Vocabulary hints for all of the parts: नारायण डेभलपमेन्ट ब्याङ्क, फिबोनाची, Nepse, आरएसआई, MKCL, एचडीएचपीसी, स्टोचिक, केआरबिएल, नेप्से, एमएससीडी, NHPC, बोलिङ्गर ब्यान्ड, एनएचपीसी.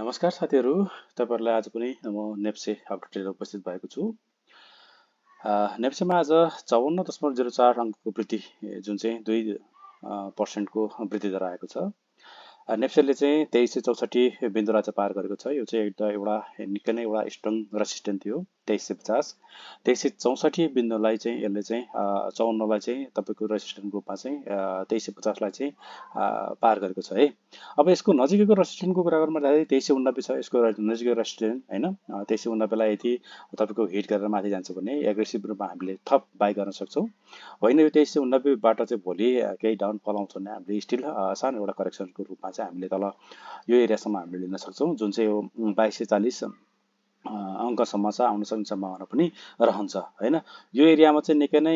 नमस्कार साथीहरु, तपाईहरुलाई आज पनि म नेप्से अपडेटले उपस्थित भएको छु। नेप्सेमा आज ५४.०४ अंकको वृद्धि जुन चाहिँ २% को वृद्धि दर आएको छ। नेप्सेले चाहिँ २३६४ बिन्दुलाई चाहिँ पार गरेको छ। यो चाहिँ एउटा निकै नै एउटा स्ट्रङ रेजिस्टेन्स थियो २३५०। २३६४ बिन्दुलाई चाहिँ यसले चाहिँ ५४ लाई चाहिँ तपाईको रेजिस्टेन्स ग्रुपमा चाहिँ २३५० लाई चाहिँ पार गरेको छ है। अब इसको नजिकको रेजिस्टेन्सको कुरा गर्न मलाई २३८९ छ। यसको नजिकको रेजिस्टेन्स हैन २३८९ लाई यदि तपाईको हिट गरेर माथि जान्छ भने एग्रेसिभ रूपमा हामीले थप बाइ गर्न सक्छौ। हैन यो २३८९ बाट चाहिँ भोलि केही डाउनफल आउँछ भने हामीले स्टिल सानो एउटा करेक्सनको रूपमा चाहिँ हामीले तल यो एरियासम्म हामीले लिन सक्छौ, जुन चाहिँ यो २२४० अंक सम्म चाहिँ आउन सक्ने सम्भावना पनि रहन्छ हैन। यो एरियामा चाहिँ निकै नै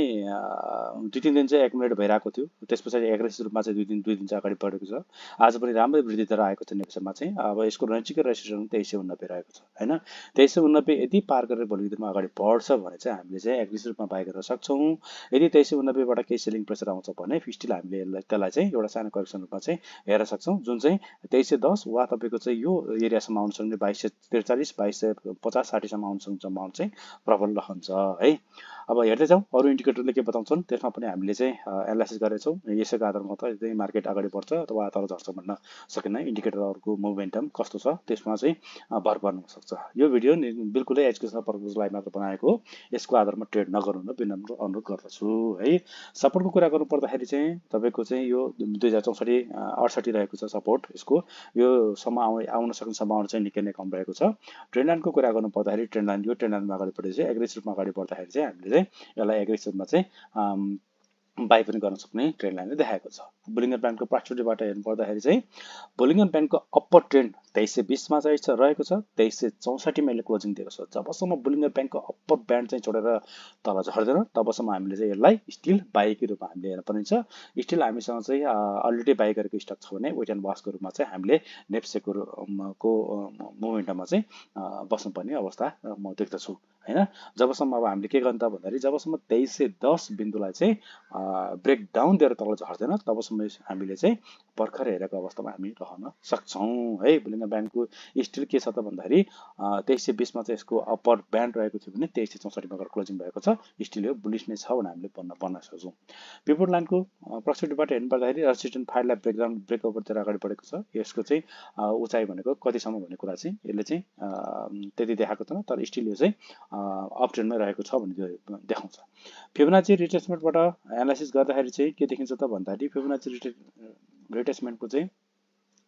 २-३ दिन चाहिँ एक्युमुलेट भइराको थियो। त्यसपछि एग्रेसिभ रूपमा चाहिँ २ दिन चाहिँ अगाडि बढेको छ। आज पनि राम्रो वृद्धि दर आएको छ नेप्सेमा चाहिँ। अब यसको नजिकको रेजिस्टेन्स २३९० रहेको छ हैन। २३९० यदि पार गरेर भोलिको दिनमा अगाडि बढ्छ भने चाहिँ हामीले चाहिँ एग्रेसिभ रूपमा बाइ गर्न सक्छौं। यदि २९९० बाट केही सेलिङ प्रेसर आउँछ भने स्टिल हामीले यसलाई त्यसलाई चाहिँ एउटा सानो करेक्सन रूपमा चाहिँ हेर्न सक्छौं, जुन चाहिँ २३१० वा तपाईको चाहिँ यो एरियासम्म आउन सक्ने २२४३ २२५० सम्म आउन सक्ने सम्भावना चाहिँ प्रबल रहन्छ है। अब हेर्दै जाउँ अरु इन्डिकेटरले के बताउँछन्, त्यसमा पनि हामीले चाहिँ एनालाइसिस गरेछौँ। यसैको आधारमा त यदि मार्केट अगाडि बढ्छ अथवा तल झर्छ भन्न सकिन्न। इन्डिकेटरहरुको मोमेन्टम कस्तो छ त्यसमा चाहिँ भर पर्न सक्छ। यो भिडियो बिल्कुलै एजुकेसनल पर्पजलाई मात्र बनाएको हो। यसको आधारमा ट्रेड नगर्नु विनम्र अनुरोध गर्दछु है। सपोर्टको कुरा गर्नु पर्दाखेरि चाहिँ तपाईको चाहिँ यो २०६४-६८ रहेको छ सपोर्ट। यसको यो सम्म आउन सक्ने सम्भावना चाहिँ निकै नै कम रहेको छ। ट्रेन्ड लाइनको कुरा गर्नु पर्दाखेरि ट्रेन्ड लाइन यो ट्रेन्ड लाइनमा अगाडि बढेपछि एग्रेसिभ रूपमा अगाडि बढ्दाखेरि चाहिँ हामीले यसलाई एग्रेसिभमा चाहिँ बाइ पनि गर्न सक्ने ट्रेन्ड लाइनले देखाएको छ। बोलिङ्गर ब्यान्डको पार्श्वबाट हेर्नु पर्दाखेरि चाहिँ बोलिङ्गर ब्यान्डको अप्पर ट्रेन्ड २३२० मा चाहिँ रहेको छ। २३६४ मैले क्लोजिङ दिएको छ। जबसम्म बोलिङ्गर ब्यान्डको अप्पर ब्यान्ड चाहिँ छोडेर तल झर्दैन तबसम्म हामीले चाहिँ यसलाई स्टिल बाइकै रूपमा हामीले हेर्न पर्नेछ। स्टिल हामीसँग चाहिँ अलरेडी बाइ गरेको स्टक छ भने वेट एन्ड वाचको रूपमा चाहिँ हामीले नेप्सेको मोमेन्टममा चाहिँ बस्नुपर्ने अवस्था म देख्दछु हैन। जबसम्म अब हामीले के गर्नु त भन्दाखेरि जबसम्म २३१० बिन्दुलाई चाहिँ ब्रेक डाउन दिएर तल झर्दैन तबसम्म हामीले चाहिँ भर्खर हेरेको अवस्थामा हामी रहन सक्छौँ है। बोलिङ्गर ब्यान्डको स्टिल के छ त भन्दाखेरि २३२० मा चाहिँ यसको अप्पर ब्यान्ड रहेको थियो भने २३६४ मा क्लोजिङ भएको छ। स्टिल यो बुलिस नै छ भने हामीले भन्न सक्छौँ। पिभट लाइनको पर्सपेक्टिभबाट हेर्नु पर्दाखेरि रेजिस्टेन्स ५ लाई ब्रेकडाउन ब्रेकओभर दिएर अगाडि बढेको छ। यसको चाहिँ उचाइ भनेको कतिसम्म भन्ने कुरा चाहिँ यसले चाहिँ त्यति देखाएको छैन, तर स्टिल यो चाहिँ अपट्रेन्डमै रहेको छ भन्ने देखाउँछ। फिबोनाची रिट्रेसमेन्टबाट एनालाइसिस गर्दाखेरि चाहिँ के देखिन्छ त भन्दाखेरि फिबोनाची रिट्रेसमेन्टको चाहिँ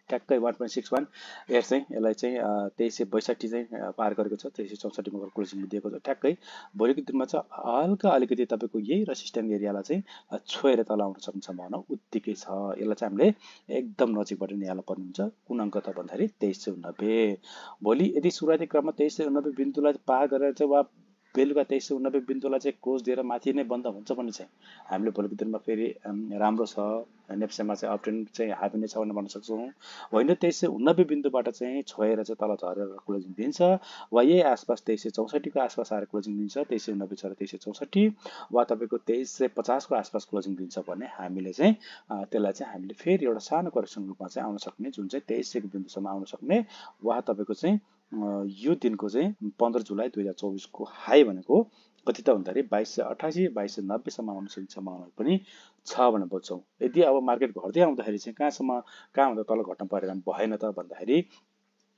ट्याक्कै 1.61 एयर चाहिँ यसलाई चाहिँ २३६२ चाहिँ पार गरेको छ। २३६४ मा क्लोजिङ दिएको छ। ठ्याक्कै भोलिको दिनमा चाहिँ हल्का अलिकति तपाईको यही रेजिस्टेन्स एरियालाई चाहिँ छोएर तल आउन सक्ने सम्भावना उत्तिकै छ। यसलाई चाहिँ हामीले एकदम नजिकबाट निहाल्नु पर्ने हुन्छ। कुन अंक त भन्दाखेरि २३९०। भोलि यदि सुरुवाती क्रममा २३९० बिन्दुलाई पार गरेर चाहिँ वा बेलुका २३९० बिन्दुलाई चाहिँ क्लोज दिएर माथि नै बन्द हुन्छ भने चाहिँ हामीले भोलिको दिनमा फेरि राम्रो छ नेप्सेमा चाहिँ अपट्रेन्ड चाहिँ हाबी नै छ भनेर भन्न सक्छौँ। होइन २३९० बिन्दुबाट चाहिँ छोएर चाहिँ तल झरेर क्लोजिङ दिन्छ वा यही आसपास २३६४ को आसपास आएर क्लोजिङ दिन्छ। २९० छ र २६४ वा तपाईँको २५० को आसपास क्लोजिङ दिन्छ भने हामीले चाहिँ त्यसलाई चाहिँ हामीले फेरि एउटा सानो करेक्सन रूपमा चाहिँ आउन सक्ने, जुन चाहिँ २३०० बिन्दुसम्म आउन सक्ने वा तपाईँको चाहिँ यो दिनको चाहिँ १५ जुलाई २०२४ को हाई भनेको कति त भन्दाखेरि २२८८ २२९०सम्म आउन सक्ने सम्भावना पनि छ भनेर बुझ्छौँ। यदि अब मार्केट घट्दै आउँदाखेरि चाहिँ कहाँभन्दा तल घट्न परेन भएन त भन्दाखेरि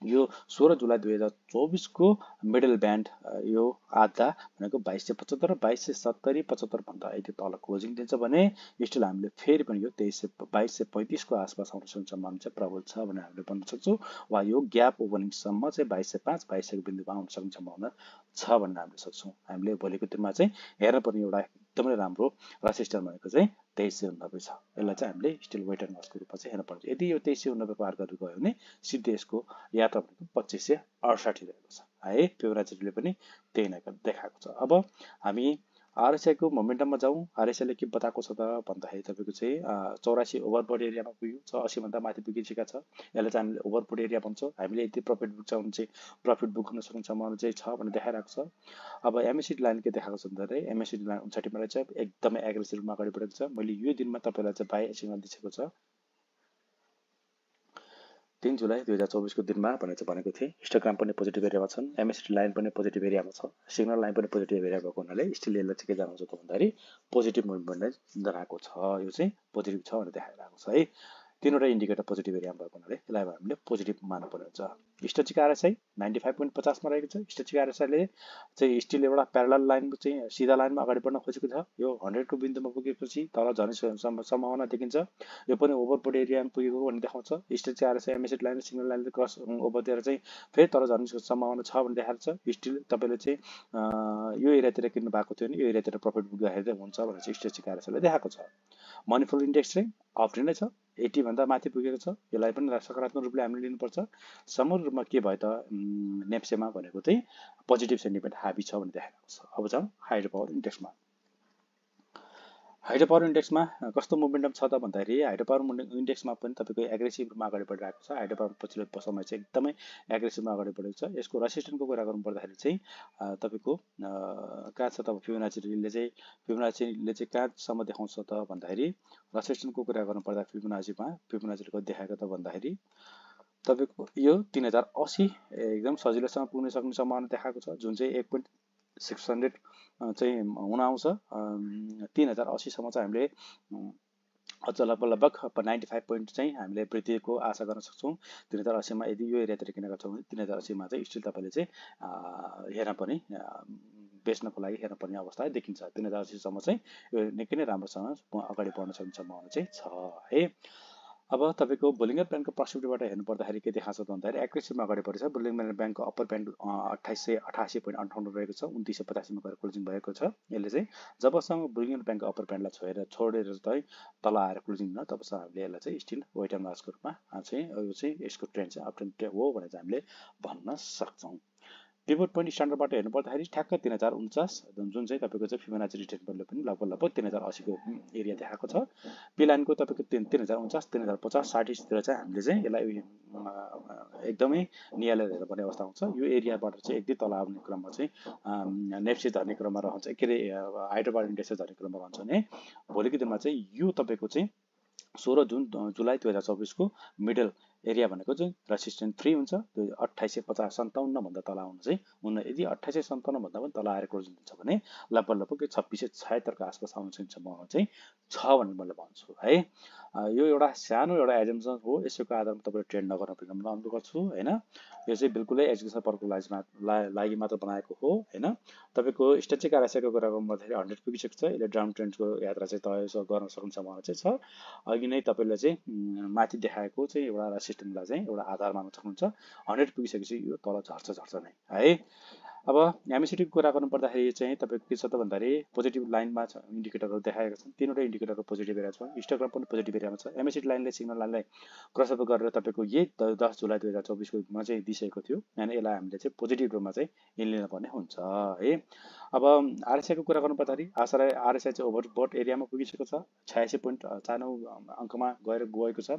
यो १६ जुलाई २०२४ को मिडल ब्यान्ड यो आधा भनेको २२७५ र २२७०-७५ भन्दा यदि तल क्लोजिङ दिन्छ भने स्टिल हामीले फेरि पनि यो २२३५ को आसपास आउन सक्ने सम्भावना चाहिँ प्रबल छ भनेर हामीले भन्न सक्छौँ वा यो ग्याप ओपनिङसम्म चाहिँ २२०५ २२०० बिन्दुमा आउन सक्ने सम्भावना छ भनेर हामीले सक्छौँ। हामीले भोलिको दिनमा चाहिँ हेर्नुपर्ने एउटा एकदमै राम्रो रेजिस्टेन्स भनेको चाहिँ २३९० छ। यसलाई चाहिँ हामीले स्टिल वेट एन्ड वाचको रूपमा चाहिँ हेर्न पर्छ। यदि यो २३९० पार गरेर गयो भने सिधै यसको यात्रा भनेको २५६८ रहेको छ है। फिबोनाचीले पनि त्यही नै देखाएको छ। अब हामी आरएसआई को मोमेन्टममा जाउँ। आरएसआईले के बताएको छ त भन्दाखेरि तपाईको चाहिँ 84 ओभरबोर्ड एरियामा पुग्यो, 80 भन्दा माथि पुगिसकेको छ। यसले चाहिँ हामीले ओभरबोर्ड एरिया भन्छौँ। हामीले यति प्रफिट बुक चाहनु चाहिँ प्रफिट बुक गर्न सक्ने सम्भावना चाहिँ छ भने देखाइरहेको छ। अब एमएससीडी लाइन के देखाएको छ भन्दाखेरि एमएससीडी लाइन ५९ मा चाहिँ एकदमै एग्रेसिभ रूपमा अगाडि बढेको छ। मैले यो दिनमा तपाईलाई चाहिँ बाइ सिग्नल दिएको छ। 3 जुलाई 2024 को दिन में भनेर भनेको थिए। हिस्टोग्राम पनि पोजिटिभ एरियामा छन्, एमएसटी लाइन पनि पोजिटिभ एरियामा छ, सिग्नल लाइन पनि पोजिटिभ एरिया भएको हुनाले स्टिल यसले चाहिँ के जनाउँछ त भन्दाखेरि पोजिटिभ मुभमेन्टलाई दराएको छ, यो चाहिँ पोजिटिभ छ भनेर देखाइरहेको छ है। तीनवटा इन्डिकेटर पोजिटिभ एरियामा भएको हुनाले यसलाई हामीले पोजिटिभ मान्नुपर्ने हुन्छ। स्टोचिक आरएसआई 95.50 मा रहेको छ। स्टोचिक आरएसआईले चाहिँ स्टिल एउटा प्यारलल लाइन चाहिँ सीधा लाइनमा अगाडि बढ्न खोजेको छ। यो 100 को बिन्दुमा पुगेपछि तल झर्ने सम्भावना देखिन्छ, यो पनि ओभरबोर्ड एरियामा पुगेको भन्ने देखाउँछ। स्टोचिक आरएसआई एमएसटी लाइन र सिग्नल लाइनले क्रस ओभरतिर चाहिँ फेरि तल झर्ने सम्भावना छ भन्ने देखाएको छ। स्टिल तपाईले चाहिँ यो एरियातिर किन्नु भएको थियो नि, यो एरियातिर प्रफिट बुक गर्दा हुन्छ भनेर चाहिँ स्टोचिक आरएसआईले देखाएको छ। मनिपुल इन्डेक्स चाहिँ अप ट्रेन्डमै छ, 80 भन्दा माथि पुगेको छ। यसलाई पनि सकारात्मक रूपले हामीले लिनुपर्छ। समग्र रूपमा के भयो त नेप्सेमा भनेको चाहिँ पोजिटिभ सेन्टिमेन्ट हाबी छ भन्ने देखाएको छ। अब जाउँ हाइड्रो पावर इन्डेक्समा। हाइड्रो पावर इन्डेक्समा कस्तो मोमेन्टम छ त भन्दाखेरि हाइड्रो पावर इन्डेक्समा पनि तपाईँको एग्रेसिभ रूपमा अगाडि बढिरहेको छ। हाइड्रो पावर पछिल्लो समय चाहिँ एकदमै एग्रेसिभमा अगाडि बढेको छ। यसको रेसिस्टेन्सको कुरा गर्नुपर्दाखेरि चाहिँ तपाईँको कहाँ छ त फिबोनाचीले चाहिँ कहाँसम्म देखाउँछ त भन्दाखेरि रेसिस्टेन्सको कुरा गर्नुपर्दा फिबोनाचीले देखाएको त भन्दाखेरि तपाईको यो 3080 एकदम सजिलैसँग पुग्न सक्ने सम्भावना देखाएको छ, जुन चाहिँ 1.600 चाहिँ हुन आउँछ। 3080 सम्म चाहिँ हामीले अझ लगभग 95 पोइन्ट चाहिँ हामीले वृद्धिको आशा गर्न सक्छौँ। 3080 मा यदि यो एरियातिर किन गर्छौँ भने 3080 मा चाहिँ स्टिल तपाईले चाहिँ हेर्नुपर्ने बेच्नको लागि हेर्नुपर्ने अवस्था देखिन्छ। 3080 सम्म चाहिँ यो निकै नै राम्रोसँग अगाडि बढ्न सक्ने सम्भावना चाहिँ छ है। अब तपाईको बोलिङ्गर ब्यान्डको पर्सपेक्टिभबाट हेर्नु पर्दाखेरि के देखाएको छ त भन्दाखेरि एक्रेसिभमा अगाडि बढेको छ। बोलिङ्गर ब्यान्डको अप्पर ब्यान्ड 2888.58 रहेको छ, 2985 मा गएर क्लोजिङ भएको छ। यसले चाहिँ जबसम्म बोलिङ्गर ब्यान्डको अप्पर ब्यान्डलाई छोडेर चाहिँ तल आएर क्लोजिङ न तबसम्म हामीले यसलाई चाहिँ स्टिल वेट एन्ड लसको रूपमा चाहिँ यो चाहिँ यसको ट्रेन्ड चाहिँ अप ट्रेन्ड हो भनेर चाहिँ हामीले भन्न सक्छौँ। पिभोट पोइन्ट स्ट्यान्डर्डबाट हेर्नु पर्दाखेरि ठ्याक्क 3049 जुन चाहिँ तपाईँको चाहिँ फिबोनाची रिट्रेसमेन्टले पनि लगभग 3080 को एरिया देखाएको छ। पी लाइनको तपाईँको 3049 3050 60तिर चाहिँ हामीले चाहिँ यसलाई एकदमै नियालेर हेर्नुपर्ने अवस्था हुन्छ। यो एरियाबाट चाहिँ एकदमै तल आउने क्रममा चाहिँ नेप्से झर्ने क्रममा रहन्छ, के अरे हाइड्रो पावर इन्डेक्स झर्ने क्रममा रहन्छ भने भोलिको दिनमा चाहिँ यो तपाईँको चाहिँ 16 जुलाई 2024 को मिडल एरिया भनेको चाहिँ रेसिस्टेन्स फ्री हुन्छ। 2850-57 भन्दा तल आउनु चाहिँ हुन्न। यदि 2857 भन्दा पनि तल आएर क्लोजिङ हुन्छ भने लगभग 2676 को आसपास आउनु सक्ने सम्भावना चाहिँ छ भनेर मैले भन्छु है। यो एउटा सानो एउटा एजम्पसन हो, यसको आधारमा तपाईँले ट्रेड नगर्न पनि म अनुरोध गर्छु होइन। यो चाहिँ बिल्कुलै एजुकेसन पर्पसको लागि मात्र बनाएको हो होइन। तपाईँको स्ट्याटिक आरएसआईको कुरा गर्दाखेरि 100 पुगिसकेको छ। यसले डाउन ट्रेन्डको यात्रा चाहिँ तय गर्न सक्ने सम्भावना चाहिँ छ। अघि नै तपाईँले चाहिँ माथि देखाएको चाहिँ एउटा सिस्टमलाई चाहिँ एउटा आधार मान्न सक्नुहुन्छ। 100 पुगिसकेपछि यो तल झर्छ नै है। अब एमएससीटीको कुरा गर्नुपर्दाखेरि चाहिँ तपाईँको के छ त भन्दाखेरि पोजिटिभ लाइनमा इन्डिकेटरहरू देखाएका छन्। 3वटा इन्डिकेटरको पोजिटिभ एरिया छ, हिस्टोग्राम पनि पोजिटिभ एरियामा छ। एमएससीटी लाइनले सिग्नल लाइनलाई क्रस ओभर गरेर तपाईँको यही 10 जुलाई 2024 को चाहिँ दिइसकेको थियो, अनि यसलाई हामीले चाहिँ पोजिटिभ रूपमा चाहिँ लिनुपर्ने हुन्छ है। अब आरएसआईको कुरा गर्नुपर्दाखेरि आरएसआई चाहिँ ओभरबोट एरियामा पुगिसकेको छ, 86.49 अङ्कमा गएर गएको छ।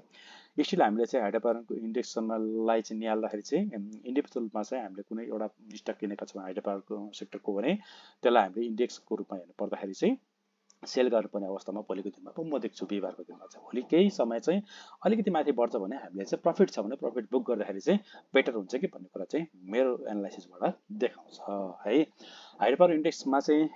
स्टिल हामीले चाहिँ हाइड्रो पावरको इन्डेक्सनलाई चाहिँ निहाल्दाखेरि चाहिँ इन्डिभिजुअलमा चाहिँ हामीले कुनै एउटा स्टक किनेका छौँ हाइड्रो पावरको सेक्टरको भने त्यसलाई हामीले इन्डेक्सको रूपमा हेर्नु पर्दाखेरि चाहिँ सेल गर्नुपर्ने अवस्थामा भोलिको दिनमा म देख्छु। बिहिबारको दिनमा चाहिँ भोलि केही समय चाहिँ अलिकति माथि बढ्छ भने हामीले चाहिँ प्रफिट छ भने प्रफिट बुक गर्दाखेरि चाहिँ बेटर हुन्छ कि भन्ने कुरा चाहिँ मेरो एनालाइसिसबाट देखाउँछ है। हाइड्रो पावर इन्डेक्समा चाहिँ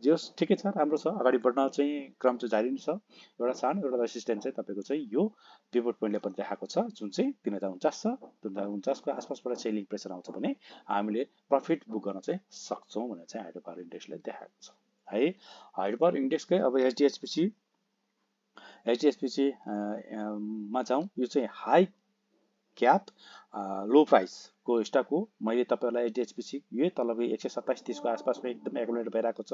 जो ठिकै छ, राम्रो छ, अगाडि बढ्न चाहिँ क्रम चाहिँ जारी नै छ। एउटा सानो एउटा रेसिस्टेन्स चाहिँ तपाईँको चाहिँ यो पिभोट पोइन्टले पनि देखाएको छ, जुन चाहिँ 3049 छ। 3049 को आसपासबाट सेलिङ प्रेसर आउँछ भने हामीले प्रफिट बुक गर्न चाहिँ सक्छौँ भनेर चाहिँ हाइड्रो पावर इन्डेक्सले देखाएको छ है। हाइड्रो पावर इन्डेक्सकै अब एचडिएचपिसी मा जाउँ। यो चाहिँ हाई क्याप लो प्राइस को स्टक हो। मैले तपाईँलाई एचडिएचपिसी यो तलको 127-30 को आसपासमा एकदम एकुरेट भइरहेको छ,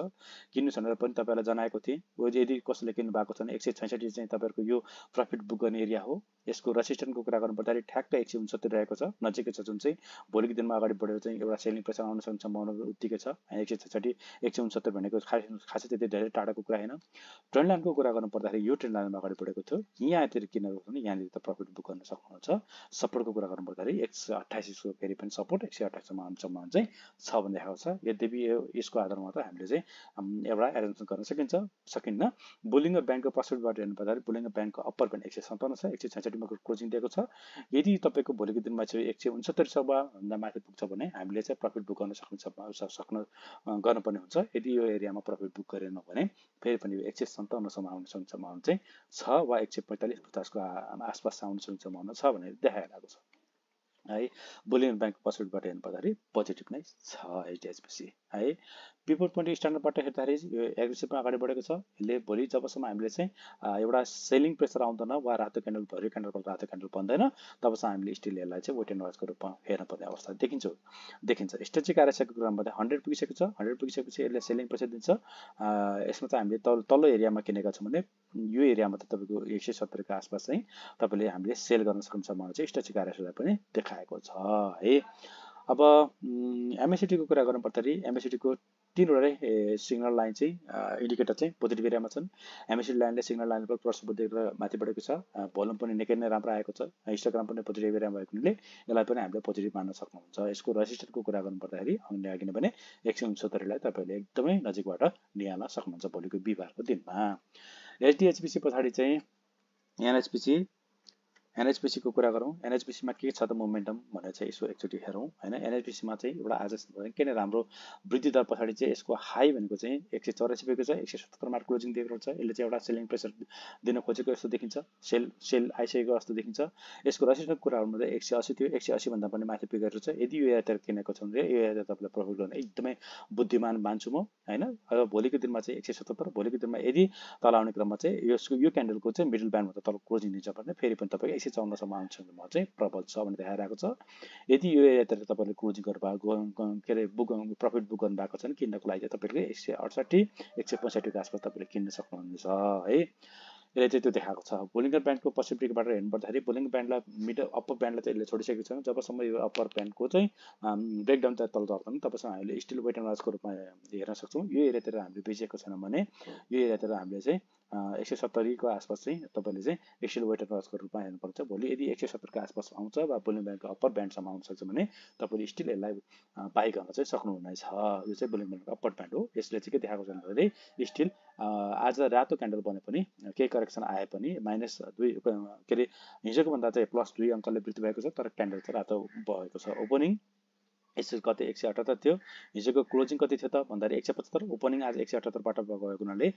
किन्नु छ भनेर पनि तपाईँलाई जनाएको थिएँ। यदि कसैले किन्नु भएको छ भने 166 चाहिँ तपाईँहरूको यो प्रफिट बुक गर्ने एरिया हो। यसको रेसिस्टेन्सको कुरा गर्नुपर्दाखेरि ठ्याक्क 169 रहेको छ, नजिकै छ, जुन चाहिँ भोलिको दिनमा अगाडि बढेर चाहिँ एउटा सेलिङ प्रेसर आउन सक्ने सम्भावना उत्तिकै छ। 166 भनेको खासै त्यति धेरै टाढाको कुरा होइन। ट्रेन्ड लाइनको कुरा गर्नुपर्दाखेरि यो ट्रेन्ड लाइनमा अगाडि बढेको थियो, यहाँतिर किनेर भने यहाँनिर त प्रफिट बुक गर्न सक्नुहुन्छ। सपोर्टको कुरा गर्नुपर्दाखेरि 128 फेरि पनि सपोर्ट 128 सम्म चाहिँ छ भन्ने देखाएको छ। यद्यपि यसको आधारमा त हामीले चाहिँ एउटा एडजस्टमेन्ट गर्न सकिन्छ सकिन्न। बोलिङ्गर ब्यान्डको पर्सपेक्टिभबाट हेर्नु पर्दाखेरि बोलिङ्गर ब्यान्डको अप्पर ब्यान्ड 157 छ, 166 169 को क्लोजिङ दिएको छ। यदि तपाईको भोलिको दिनमा चाहिँ 169 सभा भन्दा माथि पुग्छ भने हामीले चाहिँ प्रफिट बुक गर्न गर्नुपर्ने हुन्छ। यदि यो एरियामा प्रफिट बुक गरेन भने फेरि पनि यो 157 आउने सम्भावना चाहिँ छ वा 145-50 को आसपास आउने सम्भावना छ भनेर देखाइरहेको छ है। बुलियन बैंक पसलबाट हेर्नु पर्दाखेरि पोजिटिभ नै छ एचडीएचपीसी है। पिभट पोइन्ट स्ट्यान्डर्डबाट हेर्दाखेरि यो एग्रेसिभमा अगाडि बढेको छ। यसले भोलि जबसम्म हामीले चाहिँ एउटा सेलिङ प्रेसर आउँदैन वा रातो क्यान्डल भरि क्यान्डलको रातो क्यान्डल बन्दैन तबसम्म हामीले स्टिल यसलाई चाहिँ वेट एन्ड वाचको रूपमा हेर्न पर्ने अवस्था देखिन्छ। स्ट्रेचिक आरएसआईको क्रममा 100 पुगिसकेको छ। 100 पुगिसकेपछि यसले सेलिङ प्रेसर दिन्छ। यसमा चाहिँ हामीले तल्लो एरियामा किनेका छौँ भने यो एरियामा त तपाईको 170 को आसपास चाहिँ तपाईले हामीले सेल गर्न सक्नु सम्भावना चाहिँ स्ट्रेचिक आरएसआईलाई पनि देखाएको छ है। अब एमएससीडी को कुरा गर्नुपर्दाखेरि एमएससीडी को तीनवटा सिग्नल लाइन चाहिँ इन्डिकेटर चाहिँ पोजिटिभ एरियामा छन्। एमएससीडी लाइनले सिग्नल लाइनको क्रस देखेर माथि बढेको छ। भोल्युम पनि निकै नै राम्रो आएको छ। हिस्टोग्राम पनि पोजिटिभ एरियामा भएको हुनाले यसलाई पनि हामीले पोजिटिभ मान्न सक्नुहुन्छ। यसको रेजिस्टेन्सको कुरा गर्नुपर्दाखेरि हामीले अघि नै भने 169 लाई तपाईले एकदमै नजिकबाट निहाल्न सक्नुहुन्छ भोलिको बिहिबारको दिनमा। एचडीएचपीसी पछाडी चाहिँ एनएचपीसी एनएचपीसी को कुरा गरौँ। एनएचपीसीमा के छ त मोमेन्टम भनेर चाहिँ यसो एकचोटि हेरौँ होइन। एनएचपीसीमा चाहिँ एउटा आज निकै नै राम्रो वृद्धि दर पछाडि चाहिँ यसको हाई भनेको चाहिँ 184 पुगेको छ। 177 मार्क क्लोजिङ दिएको छ। यसले चाहिँ एउटा सेलिङ प्रेसर दिन खोजेको जस्तो देखिन्छ। सेल आइसकेको जस्तो देखिन्छ। यसको रेजिस्टेन्सको कुरा गर्दा 180 थियो। 180 भन्दा पनि माथि पुगेको छ। यदि यो एरियातिर किनेको छ भने यो एरियातिर तपाईँले प्रफिट गर्न एकदमै बुद्धिमान मान्छु म होइन। अब भोलिको दिनमा चाहिँ 177 भोलिको दिनमा यदि तल आउने क्रममा चाहिँ यसको यो क्यान्डलको चाहिँ मिडल ब्यान्डमा तल क्लोजिङ दिन्छ भने फेरि पनि तपाईँ 154 आउनुसम्म चाहिँ प्रबल छ भनेर देखाइरहेको छ। यदि यो एरियातिर तपाईँले क्लोजिङ के अरे प्रफिट बुक गर्नु भएको छ भने किन्नको लागि तपाईँले 168-165 को आसपास तपाईँले किन्न सक्नुहुन्छ है। यसले चाहिँ त्यो देखाएको छ। बोलिङ्गर ब्यान्डको पसिबिलिटीबाट हेर्नु पर्दाखेरि बोलिङ ब्यान्डलाई मिडल अप्पर ब्यान्डलाई चाहिँ यसले छोडिसकेको छ। जबसम्म यो अप्पर ब्यान्डको चाहिँ ब्रेकडाउन चाहिँ तल झर्दैन तबसम्म हामीले स्टिल वेट एन्ड वाचको रूपमा हेर्न सक्छौँ। यो एरियातिर हामीले बेचेको छैन भने यो एरियातिर हामीले चाहिँ 170 को आसपास चाहिँ तपाईले चाहिँ स्टिल वेट एन्ड वाचको रूपमा हेर्नुपर्छ। भोलि यदि 170 को आसपास आउँछ वा बोलिङ ब्यान्डको अप्पर ब्यान्डसम्म आउन सक्छ भने तपाईले स्टिल यसलाई बाई गर्न चाहिँ सक्नुहुनेछ। यो चाहिँ बोलिङ ब्यान्डको अप्पर ब्यान्ड हो। यसले चाहिँ के देखाएको छ भन्दाखेरि स्टिल आज रातो क्यान्डल बने पनि केही करेक्सन आए पनि -2 के अरे हिजोको भन्दा चाहिँ +2 अङ्कले वृद्धि भएको छ। तर क्यान्डल चाहिँ रातो भएको छ। ओपनिङ यसको कति 178 थियो। हिजोको क्लोजिङ कति थियो त भन्दाखेरि 175। ओपनिङ आज 178 बाट भएको हुनाले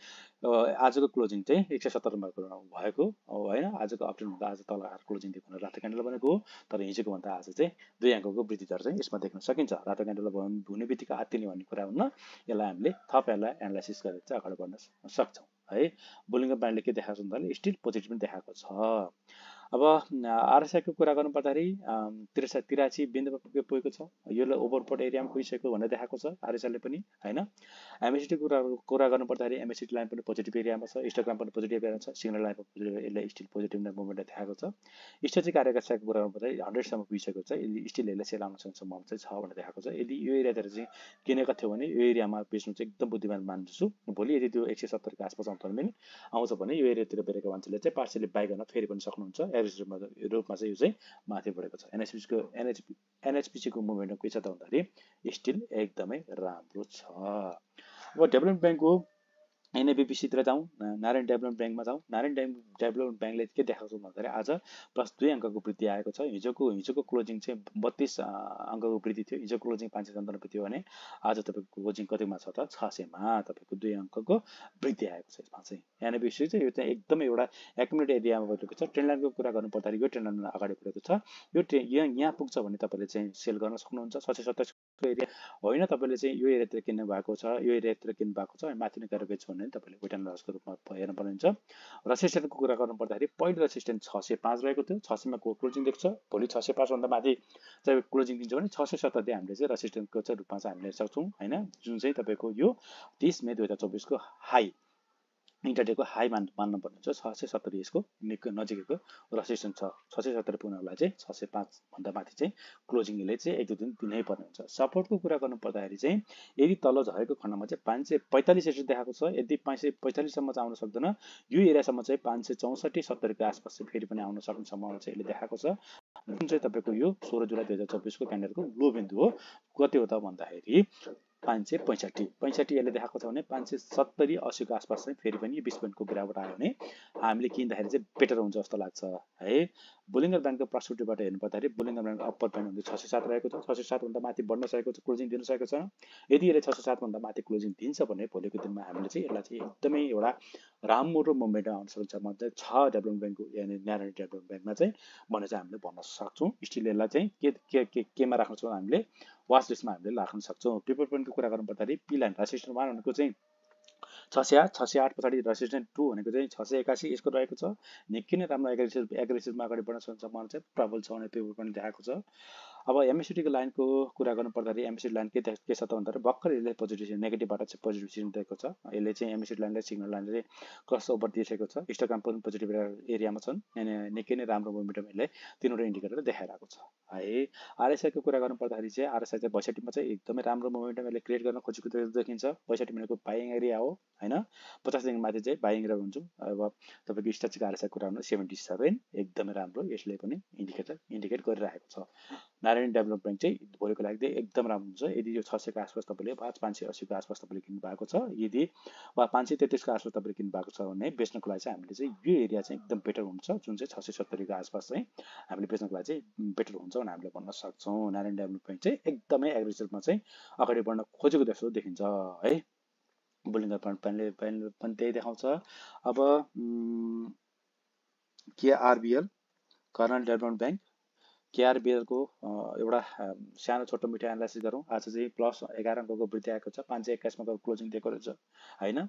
आजको क्लोजिङ चाहिँ 170 मा भएको होइन। आजको अपडेट भन्दा आज तल आएर क्लोजिङ दिएको रातो क्यान्डल बनेको हो। तर हिजोको भन्दा आज चाहिँ 2 अङ्कको वृद्धि दर चाहिँ यसमा देख्न सकिन्छ। रातो क्यान्डल हुनेबित्तिकै आत्तिने भन्ने कुरा हुन्न। यसलाई हामीले थप यसलाई एनालाइसिस गरेर चाहिँ अगाडि बढ्न सक्छौँ है। बोलिङ्गर ब्यान्डले के देखाएको छ भन्दा स्टिल पोजिटिभ पनि देखाएको छ। अब आरएसआईको कुरा गर्नु पर्दाखेरि 83 बिन्दुमा पुगेको छ। यसले ओभरबोट एरियामा पुगिसकेको भनेर देखाएको छ आरएसआईले पनि होइन। एमएससीडी कुरा गर्नु पर्दाखेरि एमएससीडी लाइन पनि पोजिटिभ एरियामा छ। हिस्टोग्राम पनि पोजिटिभ एरियामा छ। सिग्नल लाइन पनि पोजिटिभ। यसले स्टिल पोजिटिभ मुभमेन्ट देखाएको छ। स्ट्रेचिक आरएसआईको कुरा गर्नु पर्दाखेरि 100 सम्म पुगिसकेको छ। स्टिल यसले सेल आउन सक्छ सम्भावना चाहिँ छ भनेर देखाएको छ। यदि यो एरियातिर चाहिँ किनेको थियो भने यो एरियामा बेच्नु चाहिँ एकदम बुद्धिमान मान्छु। भोलि यदि त्यो 170 को आसपास आउँछ भने यो एरियातिर बेरेको मान्छेले चाहिँ पार्सली बाई गर्न फेरि पनि सक्नुहुन्छ। एभरेजमा रूपमा चाहिँ यो चाहिँ माथि बढेको छ। एनएचपीसीको मुभमेन्ट के छ त भन्दाखेरि स्टिल एकदमै राम्रो छ। अब डेभलपमेन्ट ब्याङ्कको एनएचपीसीतिर जाउँ। नारायण डेभलपमेन्ट ब्याङ्कमा जाउँ। नारायण डेभलपमेन्ट ब्याङ्कले के देखाएको छ भन्दाखेरि आज +2 अङ्कको वृद्धि आएको छ। हिजोको क्लोजिङ चाहिँ 32 अङ्कको वृद्धि थियो। हिजो क्लोजिङ 597 थियो भने आज तपाईँको क्लोजिङ कतिमा छ त 600 मा तपाईँको 2 अङ्कको वृद्धि आएको छ। यसमा चाहिँ एनएचपीसी चाहिँ यो चाहिँ एकदमै एउटा एकुमुलेट एरियामा बढेको छ। ट्रेन लाइनको कुरा गर्नु पर्दाखेरि यो ट्रेन लाइन अगाडि बढेको छ। यो यहाँ पुग्छ भने तपाईँले चाहिँ सेल गर्न सक्नुहुन्छ। 627 को एरिया होइन। तपाईँले चाहिँ यो एरियातिर किन्नु भएको छ। यो एरियातिर किन्नु भएको छ माथि नै गएर बेच्नु तपाईले वेट एन्ड लसको रूपमा हेर्न पर्ने हुन्छ। रेजिस्टेन्सको कुरा गर्नु पर्दाखेरि पहिलो रेजिस्टेन्स 605 रहेको थियो। 600 मा क्लोजिङ देख्छ। भोलि 605 भन्दा माथि चाहिँ क्लोजिङ दिन्छ भने 670 हामीले चाहिँ रेजिस्टेन्सको चाहिँ रूपमा चाहिँ हामीले सक्छौँ होइन। जुन चाहिँ तपाईको यो 30 मे 2024 को हाई इन्टरडेको हाई मान्न पर्ने हुन्छ। 670 यसको निकै नजिकैको रेजिस्टेन्स छ। 670 पुग्नलाई चाहिँ 605 भन्दा माथि चाहिँ क्लोजिङले चाहिँ 1-2 दिन दिनै पर्ने हुन्छ। सपोर्टको कुरा गर्नु पर्दाखेरि चाहिँ यदि तल झरेको खण्डमा चाहिँ 545 एरिया देखाएको छ। यदि 545 सम्म चाहिँ आउन सक्दैन। यो एरियासम्म चाहिँ 564-70 को आसपास चाहिँ फेरि पनि आउन सक्ने सम्भावना चाहिँ यसले देखाएको छ। जुन चाहिँ तपाईँको यो 16 जुलाई 2024 को क्यान्डलको लो बिन्दु हो। कति हो त भन्दाखेरि 565 यसले देखाएको छ भने 570 80 को आसपास चाहिँ फेरि पनि यो 20 पोइन्टको गिरावट आयो भने हामीले किन्दाखेरि चाहिँ बेटर हुन्छ जस्तो लाग्छ है। बुलिङ्गर ब्यान्डको पर्सपेक्टिभबाट हेर्नु पर्दाखेरि बुलिङ्गर ब्यान्डको अप्पर ब्यान्ड हुन्छ 607 रहेको छ, 607 भन्दा माथि बढ्न सकेको छ, क्लोजिङ दिन सकेको छ। यदि यसले 607 भन्दा माथि क्लोजिङ दिन्छ भने भोलिको दिनमा हामीले चाहिँ यसलाई चाहिँ एकदमै एउटा राम्रो मोमेन्टम आउन सक्छ। मतलब 6 डेभलपमेन्ट ब्यान्डको यानी न्यारो डेभलपमेन्ट ब्यान्डमा चाहिँ भने चाहिँ हामीले भन्न सक्छौँ स्टिल यसलाई चाहिँ के के केमा राख्न सक्छौँ हामीले वाच लिस्टमा हामीले राख्न सक्छौँ। पेपर पोइन्टको कुरा गर्नु पर्दाखेरि पी लाइन रेसिस्टेन्ट 1 भनेको चाहिँ 608, 608 पछाडि रेसिस्टेन्ट 2 भनेको चाहिँ 681 यसको रहेको छ। निकै नै राम्रो एग्रेसिभमा अगाडि बढ्न सक्छ भने चाहिँ प्रबल छ भने पेपर पनि देखाएको छ। अब एमएसडी को लाइन को कुरा गर्नु पर्दाखेरि एमएसडी लाइन के छ त भन्दा भर्खर यसले पोजिटिभ सिग्नल नेगेटिभबाट चाहिँ पोजिटिभ सिग्नल दिएको छ। यसले चाहिँ एमएसडी लाइनले सिग्नल लाइनले चाहिँ क्रस ओभर दिइसकेको छ। हिस्टोग्राम पनि पोजिटिभ एरियामा छन्, निकै नै राम्रो मोमेन्टम यसले तीनवटा इन्डिकेटर देखाइरहेको छ है। आरएसआई को कुरा गर्नु पर्दाखेरि चाहिँ आरएसआई चाहिँ 62 मा चाहिँ एकदमै राम्रो मोमेन्टम यसले क्रिएट गर्न खोजेको देखिन्छ। 62 भनेको बाइङ एरिया हो हैन, 50 देखि माथि चाहिँ बाइङ एरिया हुन्छ। अब तपाईको स्ट्याटिक आरएसआई कुरा गर्नु 77 एकदमै राम्रो यसले पनि इन्डिकेट गरिरहेको छ। नारायण डेभलपमेन्ट चाहिँ भोलिको लागि एकदम राम्रो हुन्छ। यदि यो 600 को आसपास तपाईले 580 को आसपास तपाईले किन्नु भएको छ, यदि वा 533 को आसपास तपाईले किन्नु भएको छ भने बेच्नको लागि चाहिँ हामीले चाहिँ यो एरिया चाहिँ एकदम बेटर हुन्छ, जुन चाहिँ 670 को आसपास चाहिँ हामीले बेच्नको लागि चाहिँ बेटर हुन्छ भने हामीले भन्न सक्छौं। नारायण डेभलपमेन्ट चाहिँ एकदमै एग्रेसिभमा चाहिँ अगाडि बढ्न खोजेको जस्तो देखिन्छ है। बुलिङ्गर ब्यान्डले पनि त्यही देखाउँछ। अब केआरबिएल Karnali development bank केआरबिएल को एउटा सानो छोटो मिठो एनालाइसिस गरौँ। आज चाहिँ +11 अंकको वृद्धि आएको छ, 521 मा क्लोजिङ दिएको रहेछ हैन।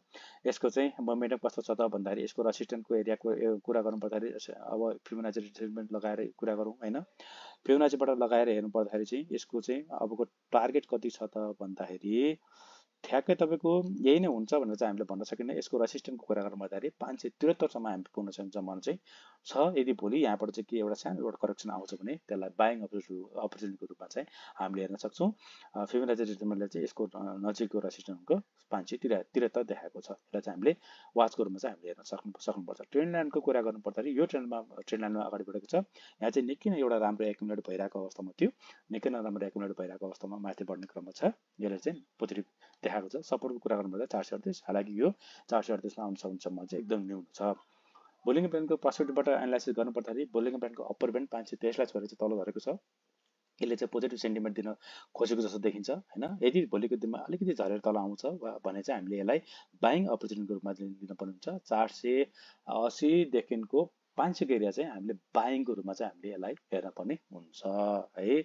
यसको चाहिँ मोमेन्टम कस्तो छ त भन्दाखेरि यसको रेसिस्टेन्टको एरियाको कुरा गर्नु पर्दाखेरि अब फिबोनाची रिट्रेसमेन्ट लगाएर कुरा गरौँ हैन। फिबोनाचीबाट लगाएर हेर्नु पर्दाखेरि चाहिँ यसको चाहिँ अबको टार्गेट कति छ त भन्दाखेरि ठ्याक्कै तपाईको यही नै हुन्छ भनेर चाहिँ हामीले भन्न सकिन्न। यसको रेसिस्टेन्सको कुरा गर्नु पर्दाखेरि 573 सम्म हामी पुग्न सक्छौं भने चाहिँ छ। यदि भोलि यहाँबाट चाहिँ के एउटा सानो एउटा करेक्सन आउँछ भने त्यसलाई बाइङ अपर्च्युनिटीको रूपमा चाहिँ हामीले हेर्न सक्छौं। फिबोनाची रिट्रेसमेन्टले चाहिँ यसको नजिकको रेसिस्टेन्सको 573 देखाएको छ। यसलाई चाहिँ हामीले वाचको रूपमा चाहिँ हामीले हेर्न सक्नुपर्छ। ट्रेन्ड लाइनको कुरा गर्नु पर्दाखेरि यो ट्रेन्ड लाइनमा अगाडि बढेको छ। यहाँ चाहिँ निकै नै एउटा राम्रो एक्युमुलेट भइरहेको अवस्थामा थियो, निकै नै राम्रो एक्युमुलेट भइरहेको अवस्थामा माथि बढ्ने क्रममा छ। यसले चाहिँ पोजिटिभ देखाएको छ। सपोर्टको कुरा गर्नुपर्दा 438, हालाकि यो 438 मा आउनसम्म चाहिँ एकदम न्यून छ। बोलिङ्गर ब्यान्डको पर्सपेक्टिभबाट एनालाइसिस गर्नु पर्दाखेरि बोलिङ्गर ब्यान्डको अप्पर ब्यान्ड 523 लाई छोडेर चाहिँ तल झरेको छ। यसले चाहिँ पोजिटिभ सेन्टिमेन्ट दिन खोजेको जस्तो देखिन्छ हैन। यदि भोलिको दिनमा अलिकति झरेर तल आउँछ भने चाहिँ हामीले यसलाई बाइङ अपर्च्युनिटीको रूपमा लिनुपर्ने हुन्छ। 480 देखिको 500 को एरिया चाहिँ हामीले बाइङको रूपमा चाहिँ हामीले यसलाई हेर्न पर्ने हुन्छ है।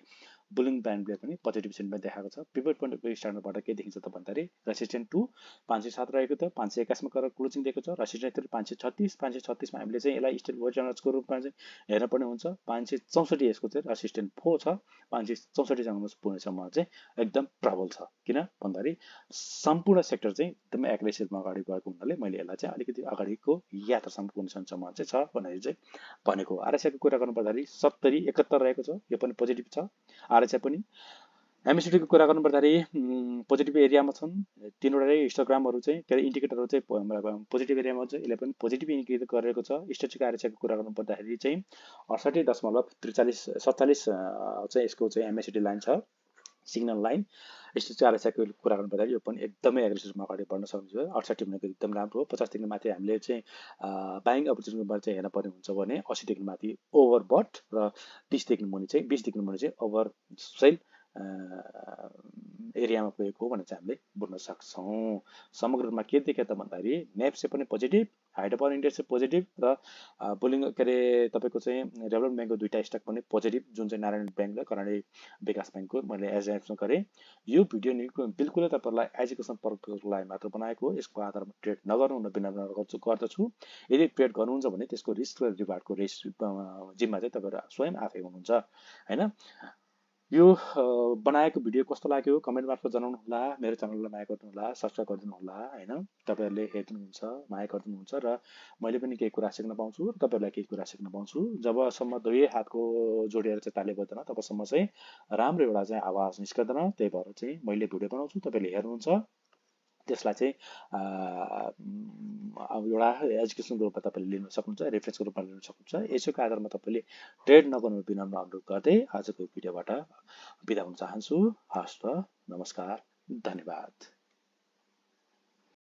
बुलिङ्गर ब्यान्डले पनि पोजिटिभ सेन्टिमेन्ट देखाएको छ। पिभट पोइन्टको स्ट्यान्डर्डबाट के देखिन्छ त भन्दाखेरि रेसिस्टेन्ट 2 507 रहेको थियो, 521 मा क्लोजिङ दिएको छ। रेसिस्टेन्ट 3 536, 536 मा हामीले चाहिँ यसलाई स्टिल वेट जोनर्सको रूपमा चाहिँ हेर्न पर्ने हुन्छ। 564 यसको चाहिँ रेसिस्टेन्ट 4 छ, 564 सम्म पुग्नेसम्म चाहिँ एकदम प्रबल छ। किन भन्दाखेरि सम्पूर्ण सेक्टर चाहिँ एकदम एग्रेसिभमा अगाडि गएको हुनाले मैले यसलाई चाहिँ अलिकति अगाडिको यात्रासम्म पुग्नेसम्म चाहिँ छ भनेर चाहिँ भनेको। आरएसआई को कुरा गर्नु पर्दाखेरि 7071 रहेको छ, यो पनि पोजिटिभ छ। आरएसआई पनि एमएसडी को कुरा गर्नु पर्दाखेरि पोजिटिभ एरियामा छन्। तीनवटा हिस्टोग्रामहरु चाहिँ के इन्डिकेटरहरु चाहिँ पोजिटिभ एरियामा हुन्छ। यसले पनि पोजिटिभ इन्डिकेट गरेको छ। स्ट्याटिक आरएसआई को कुरा गर्नु पर्दाखेरि चाहिँ 68.43 47 चाहिँ यसको चाहिँ एमएसडी लाइन छ, सिग्नल लाइन। स्ट्याटिक आरएसआईको कुरा गर्नु पर्दा यो पनि एकदमै एग्रेसिभमा अगाडि बढ्न सक्छ। 68 भनेको एकदम राम्रो हो। 50 देखि माथि हामीले चाहिँ बाइङ अपर्च्युनिटीमा चाहिँ हेर्न पर्ने हुन्छ भने 80 देखि माथि ओभरबट र 20 देखि मुनि चाहिँ ओभर सेल एरियामा पुगेको भनेर चाहिँ हामीले बुझ्न सक्छौं। समग्र रूपमा के देखे त भन्दाखेरि नेप्से पनि पोजिटिभ, हाइड पावर इन्डेक्स चाहिँ पोजिटिभ र बुलिङ्गर के तपाईको चाहिँ डेभलपमेन्ट ब्याङ्कको दुईटा स्टक पनि पोजिटिभ, जुन चाहिँ नारायण ब्याङ्क र कर्णाली विकास ब्याङ्कको मैले एज एप्सन गरे। यो भिडियो नि बिल्कुलै तपाईहरुलाई एजुकेसन पर्पजको लागि मात्र बनाएको हो। यसको आधारमा ट्रेड नगर्नु हुन बिना गर्दछु। यदि ट्रेड गर्नुहुन्छ भने त्यसको रिस्क र रिवार्डको जिम्मा चाहिँ तपाईहरु स्वयं आफै हुनुहुन्छ हैन। यो बनाएको भिडियो कस्तो लाग्यो कमेन्ट मार्फत जनाउनु होला। मेरो च्यानललाई माया गर्नु होला, सब्स्क्राइब गरिदिनु होला हैन। तपाईहरुले हेर्नुहुन्छ, माया गर्नुहुन्छ र मैले पनि केही कुरा सिक्न पाउँछु र तपाईहरुलाई केही कुरा सिक्न पाउँछु। जबसम्म दुवै हातको जोडेर चाहिँ ताली बज्दैन तबसम्म चाहिँ राम्रो एउटा चाहिँ आवाज निस्कदैन। त्यही भएर चाहिँ मैले भिडियो बनाउँछु, तपाईहरुले हेर्नुहुन्छ, त्यसलाई चाहिँ एउटा एजुकेसनको रूपमा तपाईले लिन सक्नुहुन्छ, रेफरेन्सको रूपमा लिन सक्नुहुन्छ। यसको आधारमा तपाईले ट्रेड नगर्नु बिना अनुरोध गर्दै आजको भिडियोबाट बिदा हुन चाहन्छु। हस्त नमस्कार। धन्यवाद।